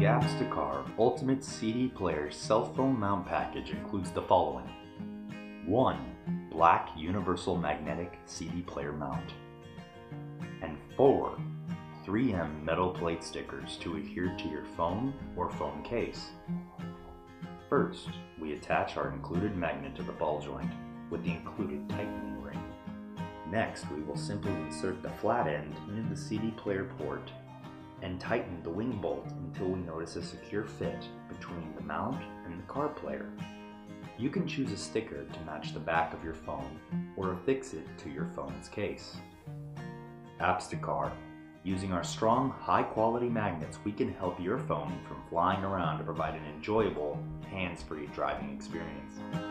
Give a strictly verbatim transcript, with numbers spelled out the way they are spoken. The apps two car Ultimate C D Player Cell Phone Mount Package includes the following. one. Black Universal Magnetic C D Player Mount. And four. three M metal plate stickers to adhere to your phone or phone case. First, we attach our included magnet to the ball joint with the included tightening ring. Next, we will simply insert the flat end into the C D player port and tighten the wing bolt until we notice a secure fit between the mount and the car player. You can choose a sticker to match the back of your phone or affix it to your phone's case. apps two car. Using our strong, high-quality magnets, we can help your phone from flying around to provide an enjoyable, hands-free driving experience.